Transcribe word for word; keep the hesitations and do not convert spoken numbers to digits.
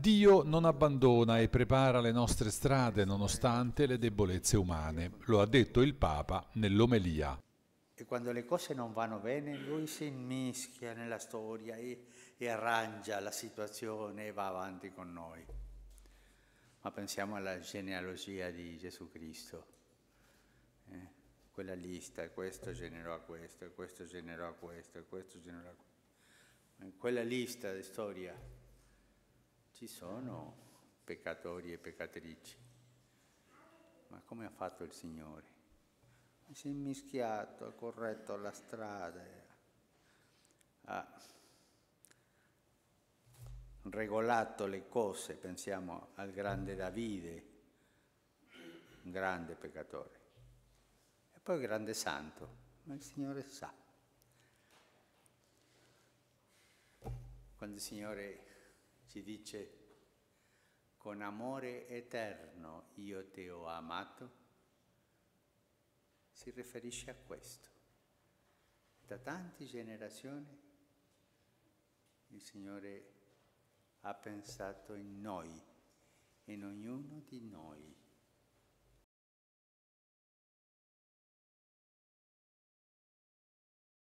Dio non abbandona e prepara le nostre strade nonostante le debolezze umane. Lo ha detto il Papa nell'omelia. E quando le cose non vanno bene, lui si immischia nella storia e, e arrangia la situazione e va avanti con noi. Ma pensiamo alla genealogia di Gesù Cristo. Eh? Quella lista, questo generò a questo, questo generò a questo, questo generò a questo. In quella lista di storia ci sono peccatori e peccatrici. Ma come ha fatto il Signore? Si è mischiato, ha corretto la strada, ha regolato le cose. Pensiamo al grande Davide, un grande peccatore, e poi grande santo, ma il Signore sa. Quando il Signore ci dice con amore eterno io ti ho amato, si riferisce a questo. Da tante generazioni il Signore ha pensato in noi, in ognuno di noi.